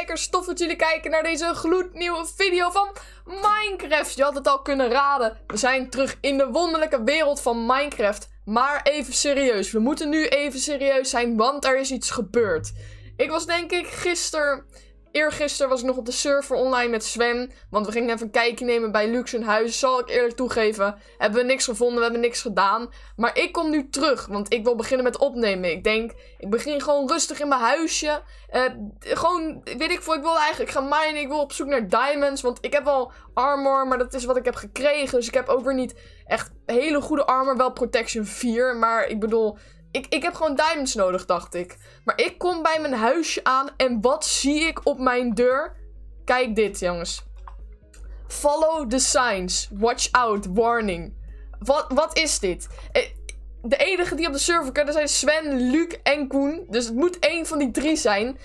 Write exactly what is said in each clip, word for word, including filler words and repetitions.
kijkers. Tof dat jullie kijken naar deze gloednieuwe video van Minecraft. Je had het al kunnen raden. We zijn terug in de wonderlijke wereld van Minecraft. Maar even serieus. We moeten nu even serieus zijn, want er is iets gebeurd. Ik was denk ik gisteren... Eergisteren was ik nog op de server online met Sven. Want we gingen even een kijkje nemen bij Lux in huis. Zal ik eerlijk toegeven. Hebben we niks gevonden, we hebben niks gedaan. Maar ik kom nu terug, want ik wil beginnen met opnemen. Ik denk, ik begin gewoon rustig in mijn huisje. Uh, gewoon, weet ik veel, ik wil eigenlijk gaan minen. Ik wil op zoek naar diamonds. Want ik heb wel armor, maar dat is wat ik heb gekregen. Dus ik heb ook weer niet echt hele goede armor. Wel protection vier, maar ik bedoel... Ik, ik heb gewoon diamonds nodig, dacht ik. Maar ik kom bij mijn huisje aan en wat zie ik op mijn deur? Kijk dit, jongens. Follow the signs. Watch out. Warning. Wat, wat is dit? De enige die op de server kunnen zijn Sven, Luc en Koen. Dus het moet één van die drie zijn.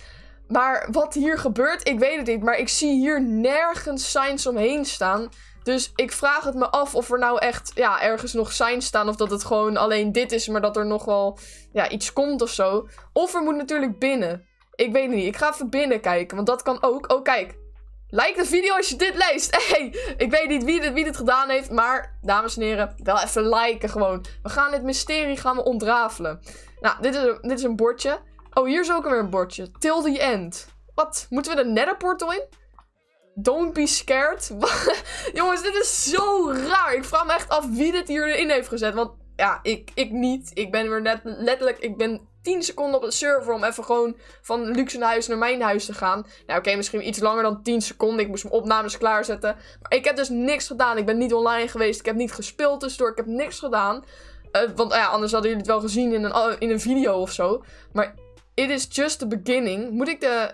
Maar wat hier gebeurt, ik weet het niet. Maar ik zie hier nergens signs omheen staan. Dus ik vraag het me af of er nou echt ja, ergens nog signs staan. Of dat het gewoon alleen dit is, maar dat er nog wel ja, iets komt of zo. Of er moet natuurlijk binnen. Ik weet het niet. Ik ga even binnen kijken, want dat kan ook. Oh, kijk. Like de video als je dit leest. Hey, ik weet niet wie dit, wie dit gedaan heeft, maar dames en heren, wel even liken gewoon. We gaan dit mysterie gaan we ontrafelen. Nou, dit is een, dit is een bordje. Oh, hier is ook weer een bordje. Till the end. Wat? Moeten we de nether portal in? Don't be scared. Jongens, dit is zo raar. Ik vraag me echt af wie dit hierin heeft gezet. Want ja, ik, ik niet. Ik ben weer net letterlijk... Ik ben tien seconden op het server om even gewoon van Luxe huis naar mijn huis te gaan. Nou oké, okay, misschien iets langer dan tien seconden. Ik moest mijn opnames klaarzetten. Maar ik heb dus niks gedaan. Ik ben niet online geweest. Ik heb niet gespeeld tussendoor. Ik heb niks gedaan. Uh, want uh, ja, anders hadden jullie het wel gezien in een, in een video of zo. Maar it is just the beginning. Moet ik de,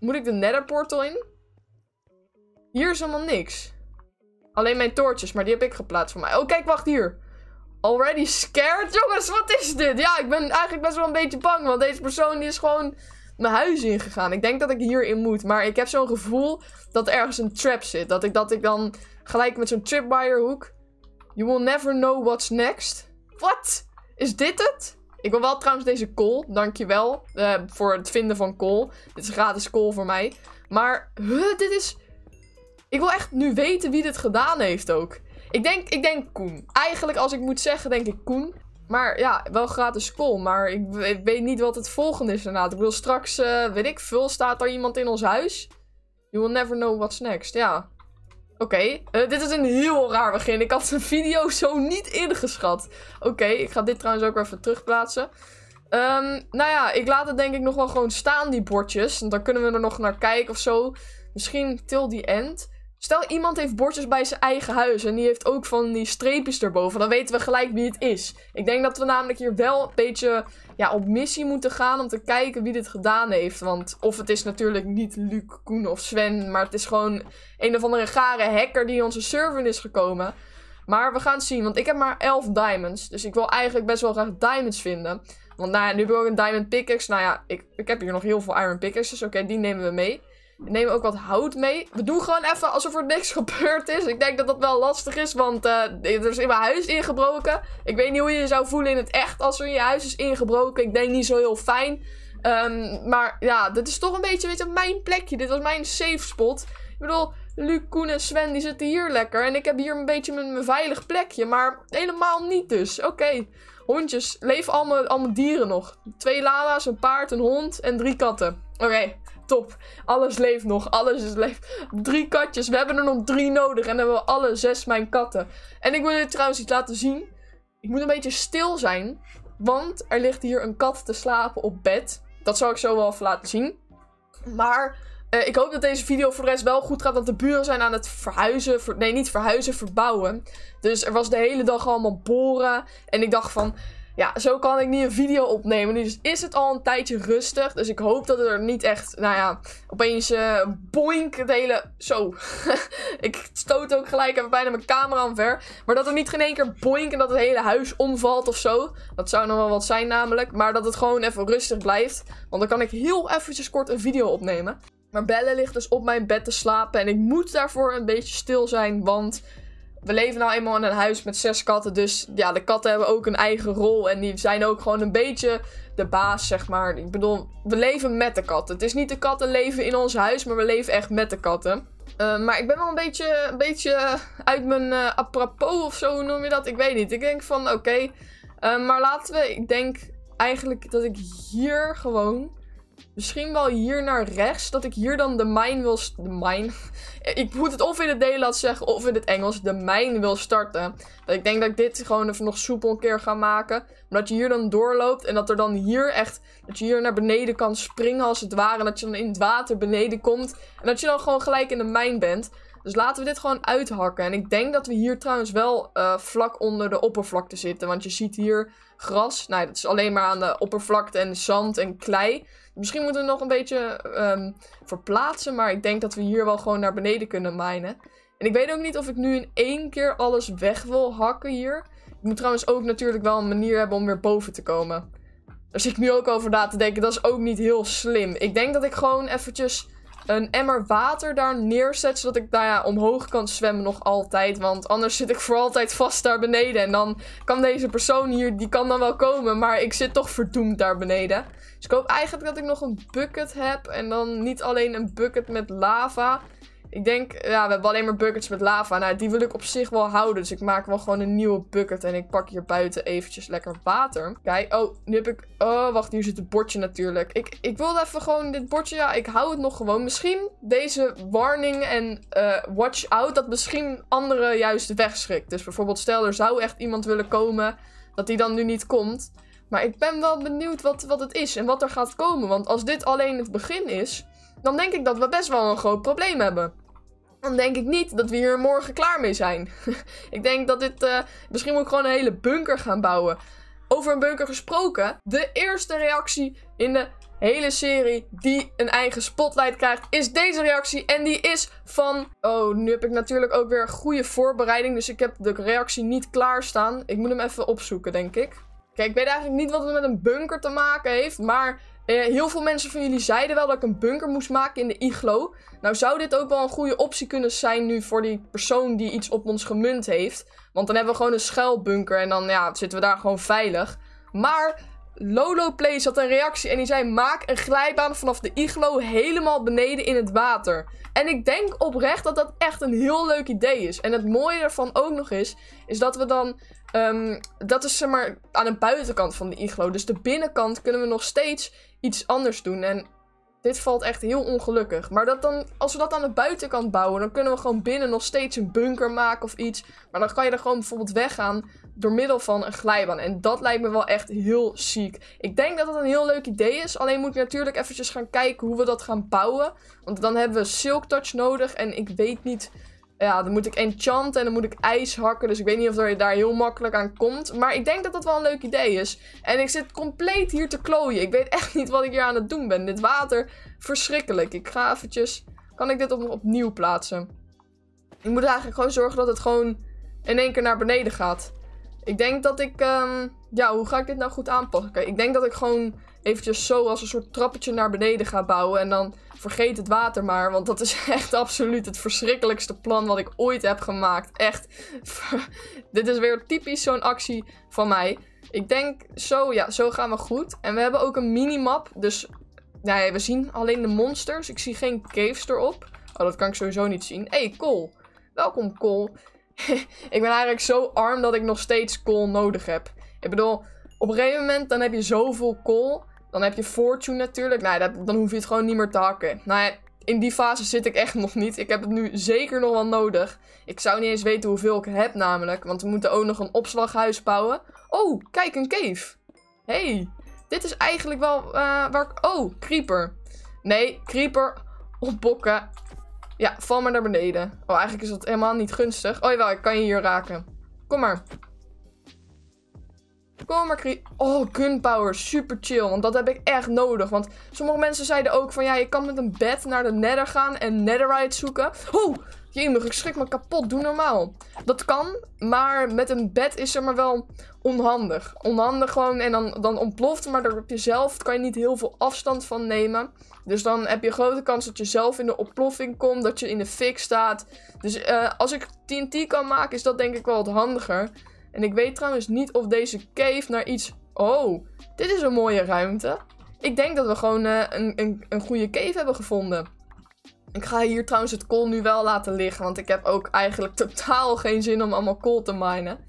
moet ik de nether portal in? Hier is helemaal niks. Alleen mijn toortjes, maar die heb ik geplaatst voor mij. Oh, kijk, wacht hier. Already scared? Jongens, wat is dit? Ja, ik ben eigenlijk best wel een beetje bang. Want deze persoon die is gewoon mijn huis ingegaan. Ik denk dat ik hierin moet. Maar ik heb zo'n gevoel dat er ergens een trap zit. Dat ik, dat ik dan gelijk met zo'n tripwire hoek. You will never know what's next. Wat? Is dit het? Ik wil wel trouwens deze kool. Dankjewel uh, voor het vinden van kool. Dit is gratis kool voor mij. Maar, huh, dit is... Ik wil echt nu weten wie dit gedaan heeft ook. Ik denk, ik denk Koen. Eigenlijk als ik moet zeggen, denk ik Koen. Maar ja, wel gratis kool. Maar ik, ik weet niet wat het volgende is daarna. Ik wil straks, uh, weet ik veel, staat er iemand in ons huis? You will never know what's next. Ja. Oké. Okay. Uh, dit is een heel raar begin. Ik had de video zo niet ingeschat. Oké, okay, ik ga dit trouwens ook weer even terugplaatsen. Um, nou ja, ik laat het denk ik nog wel gewoon staan, die bordjes. Want dan kunnen we er nog naar kijken of zo. Misschien till the end. Stel, iemand heeft bordjes bij zijn eigen huis en die heeft ook van die streepjes erboven. Dan weten we gelijk wie het is. Ik denk dat we namelijk hier wel een beetje ja, op missie moeten gaan om te kijken wie dit gedaan heeft. Want of het is natuurlijk niet Luc, Koen of Sven, maar het is gewoon een of andere gare hacker die in onze server is gekomen. Maar we gaan het zien, want ik heb maar elf diamonds. Dus ik wil eigenlijk best wel graag diamonds vinden. Want nou ja, nu heb ik ook een diamond pickaxe. Nou ja, ik, ik heb hier nog heel veel iron pickaxes. Oké, okay, die nemen we mee. We nemen ook wat hout mee. We doen gewoon even alsof er niks gebeurd is. Ik denk dat dat wel lastig is, want uh, er is in mijn huis ingebroken. Ik weet niet hoe je je zou voelen in het echt als er in je huis is ingebroken. Ik denk niet zo heel fijn. Um, maar ja, dit is toch een beetje, weet je, mijn plekje. Dit was mijn safe spot. Ik bedoel, Luc, Koen en Sven die zitten hier lekker. En ik heb hier een beetje mijn, mijn veilig plekje, maar helemaal niet dus. Oké, okay. Hondjes. Leef allemaal, allemaal dieren nog. Twee lala's, een paard, een hond en drie katten. Oké. Okay. Top. Alles leeft nog. Alles is leeft. Drie katjes. We hebben er nog drie nodig. En dan hebben we alle zes mijn katten. En ik wil jullie trouwens iets laten zien. Ik moet een beetje stil zijn. Want er ligt hier een kat te slapen op bed. Dat zal ik zo wel even laten zien. Maar eh, ik hoop dat deze video voor de rest wel goed gaat. Want de buren zijn aan het verhuizen. Ver, nee, niet verhuizen. Verbouwen. Dus er was de hele dag allemaal boren. En ik dacht van... Ja, zo kan ik niet een video opnemen. Dus is het al een tijdje rustig. Dus ik hoop dat het er niet echt, nou ja, opeens uh, boink het hele... Zo. Ik stoot ook gelijk even bijna mijn camera omver. Maar dat er niet geen één keer boink en dat het hele huis omvalt of zo. Dat zou nog wel wat zijn namelijk. Maar dat het gewoon even rustig blijft. Want dan kan ik heel eventjes kort een video opnemen. Maar Bella ligt dus op mijn bed te slapen. En ik moet daarvoor een beetje stil zijn, want... We leven nou eenmaal in een huis met zes katten. Dus ja, de katten hebben ook een eigen rol. En die zijn ook gewoon een beetje de baas, zeg maar. Ik bedoel, we leven met de katten. Het is niet de katten leven in ons huis, maar we leven echt met de katten. Uh, maar ik ben wel een beetje, een beetje uit mijn uh, apropos of zo, hoe noem je dat? Ik weet niet. Ik denk van, oké. Okay, uh, maar laten we, ik denk eigenlijk dat ik hier gewoon... Misschien wel hier naar rechts. Dat ik hier dan de mine wil... De mine? Ik moet het of in het Nederlands zeggen of in het Engels. De mine wil starten. Dat ik denk dat ik dit gewoon even nog soepel een keer ga maken. Maar dat je hier dan doorloopt. En dat er dan hier echt... Dat je hier naar beneden kan springen als het ware. En dat je dan in het water beneden komt. En dat je dan gewoon gelijk in de mine bent. Dus laten we dit gewoon uithakken. En ik denk dat we hier trouwens wel uh, vlak onder de oppervlakte zitten. Want je ziet hier gras. Nou, dat is alleen maar aan de oppervlakte en zand en klei. Misschien moeten we nog een beetje um, verplaatsen. Maar ik denk dat we hier wel gewoon naar beneden kunnen minen. En ik weet ook niet of ik nu in één keer alles weg wil hakken hier. Ik moet trouwens ook natuurlijk wel een manier hebben om weer boven te komen. Daar zit ik nu ook over na te denken. Dat is ook niet heel slim. Ik denk dat ik gewoon eventjes... een emmer water daar neerzet. Zodat ik nou ja, omhoog kan zwemmen nog altijd. Want anders zit ik voor altijd vast daar beneden. En dan kan deze persoon hier, die kan dan wel komen. Maar ik zit toch verdoemd daar beneden. Dus ik hoop eigenlijk dat ik nog een bucket heb. En dan niet alleen een bucket met lava. Ik denk, ja, we hebben alleen maar buckets met lava. Nou, die wil ik op zich wel houden. Dus ik maak wel gewoon een nieuwe bucket. En ik pak hier buiten eventjes lekker water. Kijk, oh, nu heb ik... Oh, wacht, hier zit het bordje natuurlijk. Ik, ik wilde even gewoon dit bordje... Ja, ik hou het nog gewoon. Misschien deze warning en uh, watch out... dat misschien anderen juist wegschrikt. Dus bijvoorbeeld, stel, er zou echt iemand willen komen... dat die dan nu niet komt. Maar ik ben wel benieuwd wat, wat het is en wat er gaat komen. Want als dit alleen het begin is... dan denk ik dat we best wel een groot probleem hebben. Dan denk ik niet dat we hier morgen klaar mee zijn. Ik denk dat dit... Uh, misschien moet ik gewoon een hele bunker gaan bouwen. Over een bunker gesproken. De eerste reactie in de hele serie die een eigen spotlight krijgt, is deze reactie. En die is van... Oh, nu heb ik natuurlijk ook weer goede voorbereiding. Dus ik heb de reactie niet klaarstaan. Ik moet hem even opzoeken, denk ik. Kijk, ik weet eigenlijk niet wat het met een bunker te maken heeft, maar... Uh, heel veel mensen van jullie zeiden wel dat ik een bunker moest maken in de iglo. Nou zou dit ook wel een goede optie kunnen zijn nu voor die persoon die iets op ons gemunt heeft. Want dan hebben we gewoon een schuilbunker en dan ja, zitten we daar gewoon veilig. Maar Lolo Playz had een reactie en die zei: maak een glijbaan vanaf de iglo helemaal beneden in het water. En ik denk oprecht dat dat echt een heel leuk idee is. En het mooie ervan ook nog is, is dat we dan... Um, dat is zeg maar aan de buitenkant van de iglo. Dus de binnenkant kunnen we nog steeds iets anders doen. En dit valt echt heel ongelukkig. Maar dat dan, als we dat aan de buitenkant bouwen, dan kunnen we gewoon binnen nog steeds een bunker maken of iets. Maar dan kan je er gewoon bijvoorbeeld weggaan door middel van een glijbaan. En dat lijkt me wel echt heel ziek. Ik denk dat dat een heel leuk idee is. Alleen moet ik natuurlijk eventjes gaan kijken hoe we dat gaan bouwen. Want dan hebben we silk touch nodig. En ik weet niet... Ja, dan moet ik enchanten en dan moet ik ijs hakken. Dus ik weet niet of je daar heel makkelijk aan komt. Maar ik denk dat dat wel een leuk idee is. En ik zit compleet hier te klooien. Ik weet echt niet wat ik hier aan het doen ben. Dit water, verschrikkelijk. Ik ga eventjes... Kan ik dit op, opnieuw plaatsen? Ik moet eigenlijk gewoon zorgen dat het gewoon in één keer naar beneden gaat. Ik denk dat ik... Um, ja, hoe ga ik dit nou goed aanpakken? Ik denk dat ik gewoon eventjes zo als een soort trappetje naar beneden ga bouwen. En dan... Vergeet het water maar, want dat is echt absoluut het verschrikkelijkste plan wat ik ooit heb gemaakt. Echt. Dit is weer typisch zo'n actie van mij. Ik denk, zo ja, zo gaan we goed. En we hebben ook een minimap, dus nee, we zien alleen de monsters. Ik zie geen caves erop. Oh, dat kan ik sowieso niet zien. Hé, hey, Kool. Welkom, Kool. Ik ben eigenlijk zo arm dat ik nog steeds kool nodig heb. Ik bedoel, op een gegeven moment dan heb je zoveel kool... Dan heb je fortune natuurlijk. Nou, dat, dan hoef je het gewoon niet meer te hakken. Nou ja, in die fase zit ik echt nog niet. Ik heb het nu zeker nog wel nodig. Ik zou niet eens weten hoeveel ik heb namelijk. Want we moeten ook nog een opslaghuis bouwen. Oh, kijk, een cave. Hé, hey, dit is eigenlijk wel uh, waar ik... Oh, creeper. Nee, creeper opbokken. Ja, val maar naar beneden. Oh, eigenlijk is dat helemaal niet gunstig. Oh jawel, ik kan je hier raken. Kom maar. Kom maar, Kri. Oh, gunpower. Super chill. Want dat heb ik echt nodig. Want sommige mensen zeiden ook van... Ja, je kan met een bed naar de nether gaan en netherite zoeken. Oh, jemig. Ik schrik me kapot. Doe normaal. Dat kan. Maar met een bed is er maar wel onhandig. Onhandig gewoon. En dan, dan ontploft. Maar daar heb je zelf... kan je niet heel veel afstand van nemen. Dus dan heb je grote kans dat je zelf in de ontploffing komt. Dat je in de fik staat. Dus uh, als ik T N T kan maken, is dat denk ik wel wat handiger. En ik weet trouwens niet of deze cave naar iets... Oh, dit is een mooie ruimte. Ik denk dat we gewoon uh, een, een, een goede cave hebben gevonden. Ik ga hier trouwens het kool nu wel laten liggen. Want ik heb ook eigenlijk totaal geen zin om allemaal kool te minen.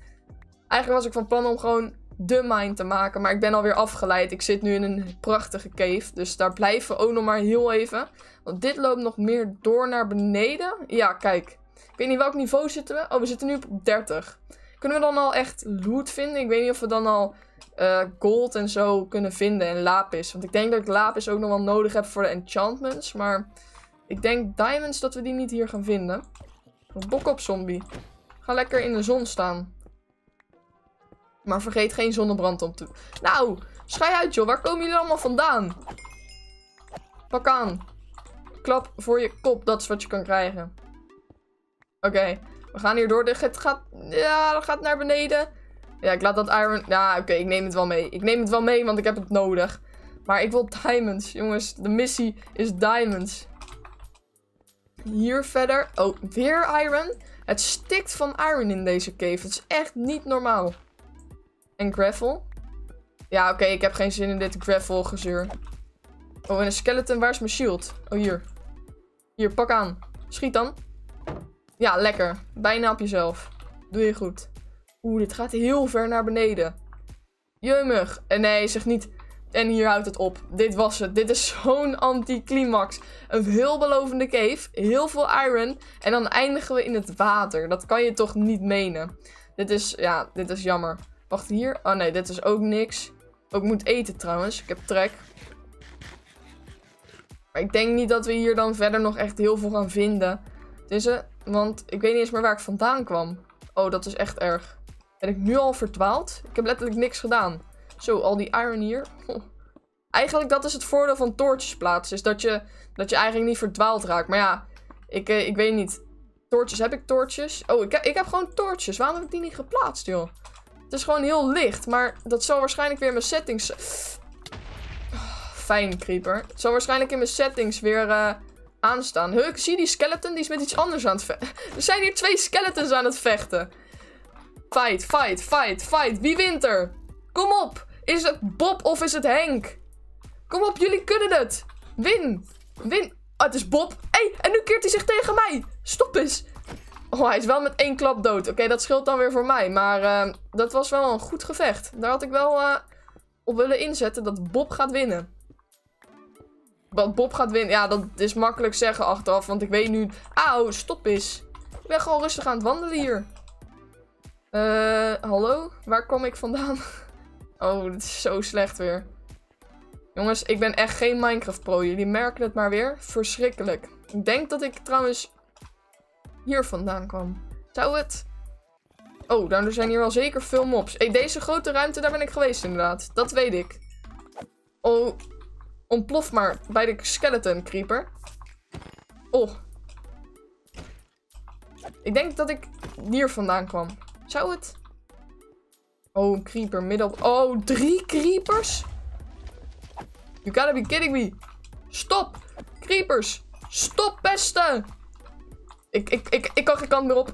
Eigenlijk was ik van plan om gewoon de mine te maken. Maar ik ben alweer afgeleid. Ik zit nu in een prachtige cave. Dus daar blijven we ook nog maar heel even. Want dit loopt nog meer door naar beneden. Ja, kijk. Ik weet niet welk niveau zitten we. Oh, we zitten nu op dertig. Kunnen we dan al echt loot vinden? Ik weet niet of we dan al uh, gold en zo kunnen vinden. En lapis. Want ik denk dat ik lapis ook nog wel nodig heb voor de enchantments. Maar ik denk diamonds dat we die niet hier gaan vinden. Bok op, zombie. Ga lekker in de zon staan. Maar vergeet geen zonnebrand op te... Nou, schei uit joh. Waar komen jullie allemaal vandaan? Pak aan. Klap voor je kop. Dat is wat je kan krijgen. Oké. Okay. We gaan hier door. Het gaat... Ja, dat gaat naar beneden. Ja, ik laat dat iron... Ja, oké, okay, ik neem het wel mee. Ik neem het wel mee, want ik heb het nodig. Maar ik wil diamonds. Jongens, de missie is diamonds. Hier verder. Oh, weer iron. Het stikt van iron in deze cave. Het is echt niet normaal. En gravel. Ja, oké, okay, ik heb geen zin in dit gravel gezeur. Oh, en een skeleton. Waar is mijn shield? Oh, hier. Hier, pak aan. Schiet dan. Ja, lekker. Bijna op jezelf. Doe je goed. Oeh, dit gaat heel ver naar beneden. Jemig. En nee, zeg niet. En hier houdt het op. Dit was het. Dit is zo'n anticlimax. Een heel belovende cave. Heel veel iron. En dan eindigen we in het water. Dat kan je toch niet menen. Dit is, ja, dit is jammer. Wacht hier. Oh nee, dit is ook niks. Ook moet eten trouwens. Ik heb trek. Maar ik denk niet dat we hier dan verder nog echt heel veel gaan vinden. Dus eh... Want ik weet niet eens meer waar ik vandaan kwam. Oh, dat is echt erg. Ben ik nu al verdwaald? Ik heb letterlijk niks gedaan. Zo, al die iron hier. Oh. Eigenlijk, dat is het voordeel van toortjes plaatsen. Is dat je, dat je eigenlijk niet verdwaald raakt. Maar ja, ik, eh, ik weet niet. Toortjes, heb ik toortjes? Oh, ik, ik heb gewoon toortjes. Waarom heb ik die niet geplaatst, joh? Het is gewoon heel licht. Maar dat zal waarschijnlijk weer in mijn settings... Oh, fijn, creeper. Het zal waarschijnlijk in mijn settings weer... Uh... aanstaan. Huh, ik zie die skeleton, die is met iets anders aan het vechten. Er zijn hier twee skeletons aan het vechten. Fight, fight, fight, fight. Wie wint er? Kom op. Is het Bob of is het Henk? Kom op, jullie kunnen het. Win. Win. Ah, het is Bob. Hé, hey, en nu keert hij zich tegen mij. Stop eens. Oh, hij is wel met één klap dood. Oké, okay, dat scheelt dan weer voor mij. Maar uh, dat was wel een goed gevecht. Daar had ik wel uh, op willen inzetten dat Bob gaat winnen. Dat Bob gaat winnen. Ja, dat is makkelijk zeggen achteraf. Want ik weet nu... Auw, stop eens. Ik ben gewoon rustig aan het wandelen hier. Eh, uh, hallo? Waar kom ik vandaan? Oh, dit is zo slecht weer. Jongens, ik ben echt geen Minecraft pro. Jullie merken het maar weer. Verschrikkelijk. Ik denk dat ik trouwens... hier vandaan kwam. Zou het... Oh, nou, er zijn hier wel zeker veel mobs. Hey, deze grote ruimte, daar ben ik geweest inderdaad. Dat weet ik. Oh... Ontplof maar bij de skeleton creeper. Oh. Ik denk dat ik hier vandaan kwam. Zou het? Oh, creeper midden op... Oh, drie creepers? You gotta be kidding me. Stop. Creepers. Stop, pesten. Ik, ik, ik, ik kan geen kant meer op.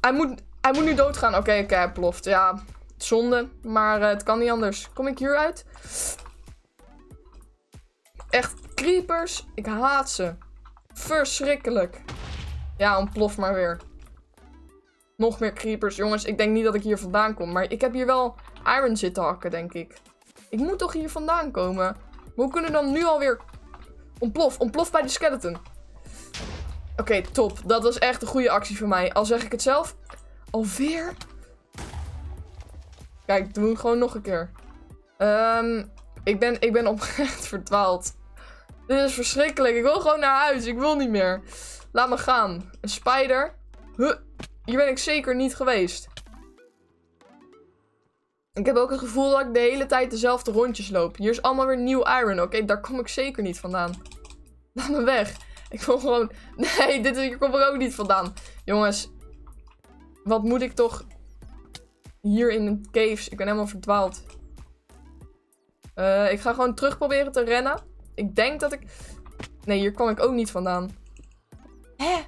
Hij moet, hij moet nu doodgaan. Oké, okay, oké, okay, hij ploft. Ja, zonde. Maar uh, het kan niet anders. Kom ik hieruit? Echt, creepers. Ik haat ze. Verschrikkelijk. Ja, ontplof maar weer. Nog meer creepers. Jongens, ik denk niet dat ik hier vandaan kom. Maar ik heb hier wel iron zitten hakken, denk ik. Ik moet toch hier vandaan komen. Maar hoe kunnen we dan nu alweer... Ontplof. Ontplof bij de skeleton. Oké, okay, top. Dat was echt een goede actie van mij. Al zeg ik het zelf. Alweer? Kijk, doen we gewoon nog een keer. Um, ik ben, ik ben oprecht verdwaald. Dit is verschrikkelijk. Ik wil gewoon naar huis. Ik wil niet meer. Laat me gaan. Een spider. Huh. Hier ben ik zeker niet geweest. Ik heb ook het gevoel dat ik de hele tijd dezelfde rondjes loop. Hier is allemaal weer nieuw iron. Oké, okay, daar kom ik zeker niet vandaan. Laat me weg. Ik wil gewoon... Nee, dit ik kom er ook niet vandaan. Jongens. Wat moet ik toch... Hier in de caves. Ik ben helemaal verdwaald. Uh, ik ga gewoon terug proberen te rennen. Ik denk dat ik... Nee, hier kwam ik ook niet vandaan. Hè?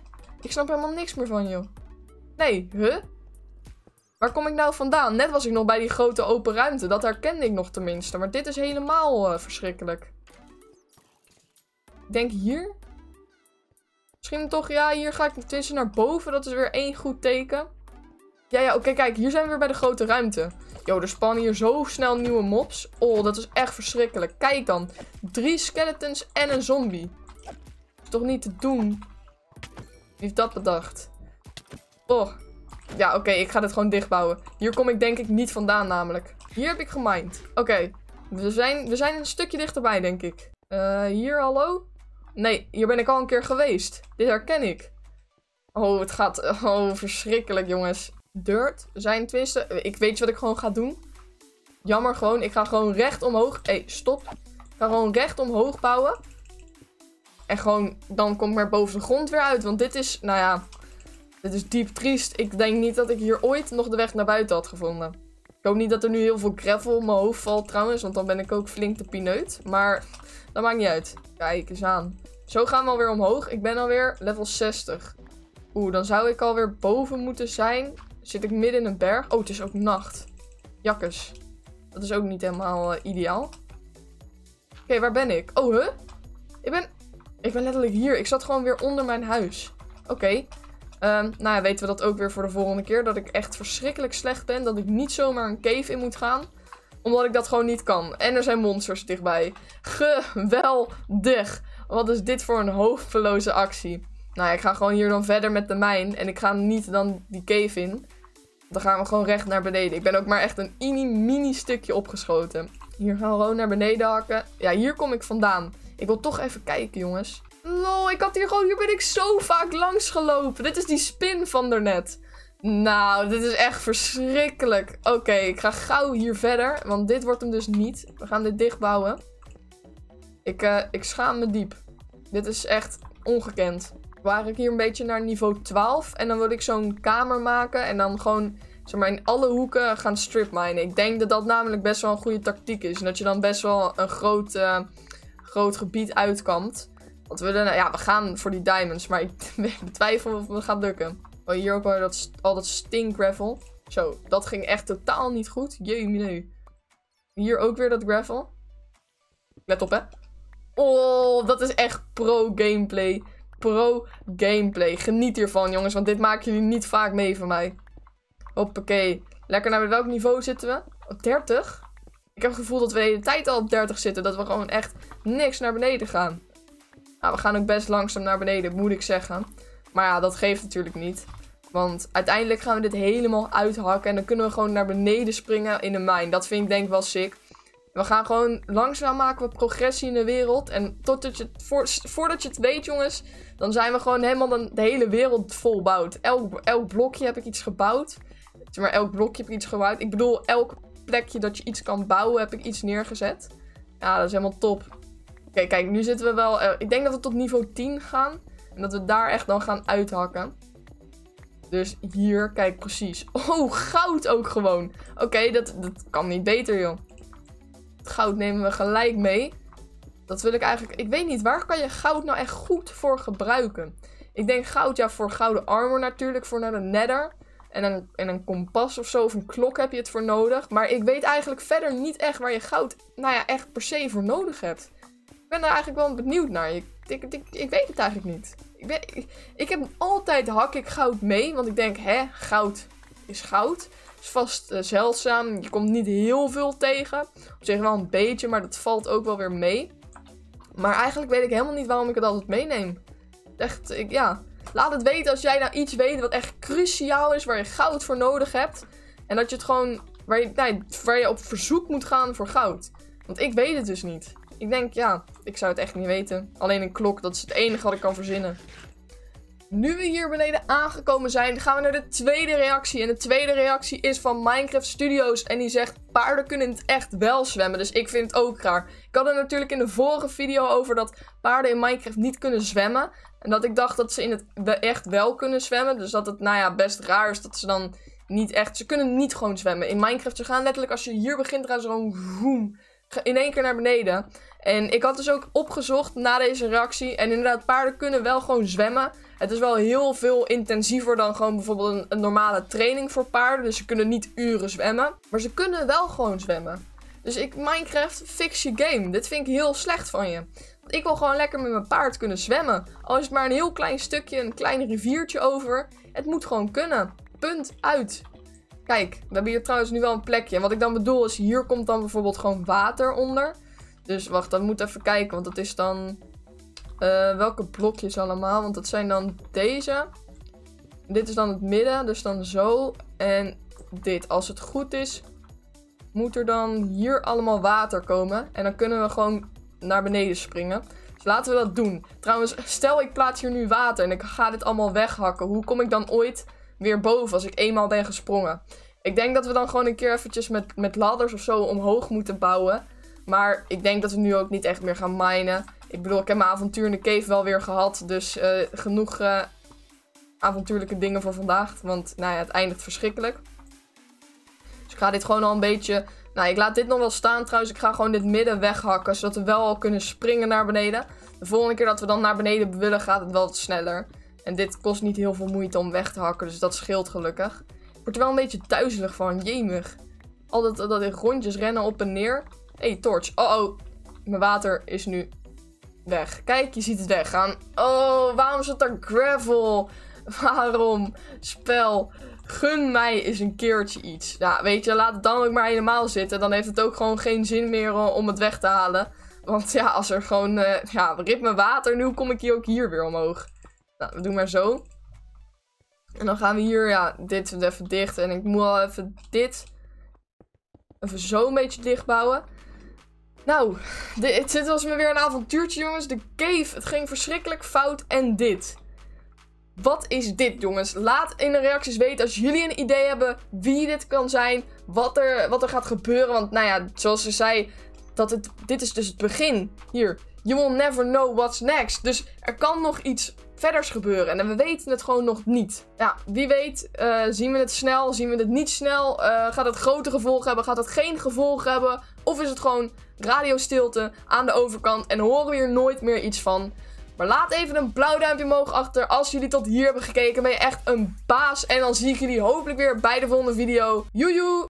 Ik snap helemaal niks meer van, joh. Nee, huh? Waar kom ik nou vandaan? Net was ik nog bij die grote open ruimte. Dat herkende ik nog tenminste. Maar dit is helemaal uh, verschrikkelijk. Ik denk hier? Misschien toch, ja, hier ga ik tenminste naar boven. Dat is weer één goed teken. Ja, ja, oké, okay, kijk. Hier zijn we weer bij de grote ruimte. Yo, er spannen hier zo snel nieuwe mobs. Oh, dat is echt verschrikkelijk. Kijk dan. Drie skeletons en een zombie. Dat is toch niet te doen? Wie heeft dat bedacht? Oh. Ja, oké, okay, ik ga dit gewoon dichtbouwen. Hier kom ik denk ik niet vandaan namelijk. Hier heb ik gemined. Oké, okay. we, zijn, we zijn een stukje dichterbij denk ik. Uh, hier, hallo? Nee, hier ben ik al een keer geweest. Dit herken ik. Oh, het gaat... Oh, verschrikkelijk jongens. Dirt, zijn twisten. Ik weet je wat ik gewoon ga doen? Jammer gewoon, ik ga gewoon recht omhoog... Hé, hey, stop. Ik ga gewoon recht omhoog bouwen. En gewoon, dan kom ik maar boven de grond weer uit. Want dit is, nou ja... Dit is diep triest. Ik denk niet dat ik hier ooit nog de weg naar buiten had gevonden. Ik hoop niet dat er nu heel veel gravel op mijn hoofd valt trouwens. Want dan ben ik ook flink de pineut. Maar dat maakt niet uit. Kijk eens aan. Zo gaan we alweer omhoog. Ik ben alweer level zestig. Oeh, dan zou ik alweer boven moeten zijn. Zit ik midden in een berg. Oh, het is ook nacht. Jakkes. Dat is ook niet helemaal uh, ideaal. Oké, okay, waar ben ik? Oh, huh? Ik ben... Ik ben letterlijk hier. Ik zat gewoon weer onder mijn huis. Oké. Okay. Um, nou ja, weten we dat ook weer voor de volgende keer. Dat ik echt verschrikkelijk slecht ben. Dat ik niet zomaar een cave in moet gaan. Omdat ik dat gewoon niet kan. En er zijn monsters dichtbij. Geweldig. Wat is dit voor een hoofdverloze actie. Nou ja, ik ga gewoon hier dan verder met de mijn. En ik ga niet dan die cave in. Dan gaan we gewoon recht naar beneden. Ik ben ook maar echt een mini-mini stukje opgeschoten. Hier gaan we gewoon naar beneden hakken. Ja, hier kom ik vandaan. Ik wil toch even kijken, jongens. Lol, ik had hier gewoon... Hier ben ik zo vaak langs gelopen. Dit is die spin van daarnet. Nou, dit is echt verschrikkelijk. Oké, okay, ik ga gauw hier verder. Want dit wordt hem dus niet. We gaan dit dichtbouwen. Ik, uh, ik schaam me diep. Dit is echt ongekend. Waar ik hier een beetje naar niveau twaalf. En dan wil ik zo'n kamer maken. En dan gewoon zeg maar, in alle hoeken gaan stripminen. Ik denk dat dat namelijk best wel een goede tactiek is. En dat je dan best wel een groot, uh, groot gebied uitkampt. Want we, ja, we gaan voor die diamonds, maar ik betwijfel of het gaat lukken. Oh, hier ook al dat, al dat stinkgravel. Zo, dat ging echt totaal niet goed. Jee, nee. Hier ook weer dat gravel. Let op, hè. Oh, dat is echt pro-gameplay. Pro-gameplay. Geniet hiervan, jongens, want dit maken jullie niet vaak mee van mij. Hoppakee. Lekker naar welk niveau zitten we? Op dertig? Ik heb het gevoel dat we de hele tijd al op dertig zitten. Dat we gewoon echt niks naar beneden gaan. Nou, we gaan ook best langzaam naar beneden, moet ik zeggen. Maar ja, dat geeft natuurlijk niet. Want uiteindelijk gaan we dit helemaal uithakken. En dan kunnen we gewoon naar beneden springen in de mijn. Dat vind ik denk ik wel sick. We gaan gewoon langzaam maken we progressie in de wereld. En totdat je, voor, voordat je het weet, jongens, dan zijn we gewoon helemaal de hele wereld volbouwd. Elk, elk blokje heb ik iets gebouwd. Zeg maar, elk blokje heb ik iets gebouwd. Ik bedoel, elk plekje dat je iets kan bouwen, heb ik iets neergezet. Ja, dat is helemaal top. Oké, okay, kijk, nu zitten we wel... Uh, ik denk dat we tot niveau tien gaan. En dat we daar echt dan gaan uithakken. Dus hier, kijk, precies. Oh, goud ook gewoon. Oké, okay, dat, dat kan niet beter, joh. Het goud nemen we gelijk mee. Dat wil ik eigenlijk... Ik weet niet, waar kan je goud nou echt goed voor gebruiken? Ik denk goud, ja, voor gouden armor natuurlijk. Voor naar de nether. En een, en een kompas of zo, of een klok heb je het voor nodig. Maar ik weet eigenlijk verder niet echt waar je goud... Nou ja, echt per se voor nodig hebt. Ik ben daar eigenlijk wel benieuwd naar. Ik, ik, ik, ik weet het eigenlijk niet. Ik, ben, ik, ik heb altijd hak ik goud mee. Want ik denk, hè, goud is goud. Het is vast uh, zeldzaam. Je komt niet heel veel tegen. Op zich wel een beetje, maar dat valt ook wel weer mee. Maar eigenlijk weet ik helemaal niet waarom ik het altijd meeneem. Echt, ik, ja. Laat het weten als jij nou iets weet wat echt cruciaal is. Waar je goud voor nodig hebt. En dat je het gewoon... Waar je, nee, waar je op verzoek moet gaan voor goud. Want ik weet het dus niet. Ik denk, ja, ik zou het echt niet weten. Alleen een klok, dat is het enige wat ik kan verzinnen. Nu we hier beneden aangekomen zijn, gaan we naar de tweede reactie. En de tweede reactie is van Minecraft Studios. En die zegt, paarden kunnen in het echt wel zwemmen. Dus ik vind het ook raar. Ik had er natuurlijk in de vorige video over dat paarden in Minecraft niet kunnen zwemmen. En dat ik dacht dat ze in het echt wel kunnen zwemmen. Dus dat het, nou ja, best raar is dat ze dan niet echt... Ze kunnen niet gewoon zwemmen. In Minecraft, ze gaan letterlijk, als je hier begint, gaan ze gewoon vroom, in één keer naar beneden. En ik had dus ook opgezocht na deze reactie. En inderdaad, paarden kunnen wel gewoon zwemmen. Het is wel heel veel intensiever dan gewoon bijvoorbeeld een, een normale training voor paarden. Dus ze kunnen niet uren zwemmen. Maar ze kunnen wel gewoon zwemmen. Dus ik, Minecraft, fix je game. Dit vind ik heel slecht van je. Want ik wil gewoon lekker met mijn paard kunnen zwemmen. Al is het maar een heel klein stukje, een klein riviertje over. Het moet gewoon kunnen. Punt uit. Kijk, we hebben hier trouwens nu wel een plekje. En wat ik dan bedoel is, hier komt dan bijvoorbeeld gewoon water onder. Dus wacht, dat moet even kijken, want dat is dan... Uh, welke blokjes allemaal, want dat zijn dan deze. Dit is dan het midden, dus dan zo. En dit, als het goed is, moet er dan hier allemaal water komen. En dan kunnen we gewoon naar beneden springen. Dus laten we dat doen. Trouwens, stel ik plaats hier nu water en ik ga dit allemaal weghakken. Hoe kom ik dan ooit weer boven als ik eenmaal ben gesprongen? Ik denk dat we dan gewoon een keer eventjes met, met ladders of zo omhoog moeten bouwen. Maar ik denk dat we nu ook niet echt meer gaan minen. Ik bedoel, ik heb mijn avontuur in de cave wel weer gehad. Dus uh, genoeg uh, avontuurlijke dingen voor vandaag. Want nou ja, het eindigt verschrikkelijk. Dus ik ga dit gewoon al een beetje... Nou, ik laat dit nog wel staan trouwens. Ik ga gewoon dit midden weghakken. Zodat we wel al kunnen springen naar beneden. De volgende keer dat we dan naar beneden willen, gaat het wel wat sneller. En dit kost niet heel veel moeite om weg te hakken. Dus dat scheelt gelukkig. Ik word er wel een beetje duizelig van. Jemig. Al dat, dat in rondjes rennen op en neer. Hé, hey, torch. Oh, oh. Mijn water is nu... weg. Kijk, je ziet het weggaan. Oh, waarom zit daar gravel? Waarom? Spel. Gun mij eens een keertje iets. Ja, weet je, laat het dan ook maar helemaal zitten. Dan heeft het ook gewoon geen zin meer om het weg te halen. Want ja, als er gewoon... Uh, ja, rip mijn water. Nu kom ik hier ook hier weer omhoog. Nou, we doen maar zo. En dan gaan we hier, ja, dit even dicht. En ik moet al even dit... even zo een beetje dicht bouwen. Nou, dit, dit was me weer een avontuurtje, jongens. De cave, het ging verschrikkelijk fout. En dit. Wat is dit, jongens? Laat in de reacties weten als jullie een idee hebben wie dit kan zijn. Wat er, wat er gaat gebeuren. Want nou ja, zoals ze zei, dat het, dit is dus het begin. Hier, you will never know what's next. Dus er kan nog iets verders gebeuren. En we weten het gewoon nog niet. Ja, wie weet, uh, zien we het snel, zien we het niet snel. Uh, gaat het grote gevolgen hebben, gaat het geen gevolgen hebben? Of is het gewoon radiostilte aan de overkant en horen we hier nooit meer iets van? Maar laat even een blauw duimpje omhoog achter. Als jullie tot hier hebben gekeken, ben je echt een baas. En dan zie ik jullie hopelijk weer bij de volgende video. Joejoe!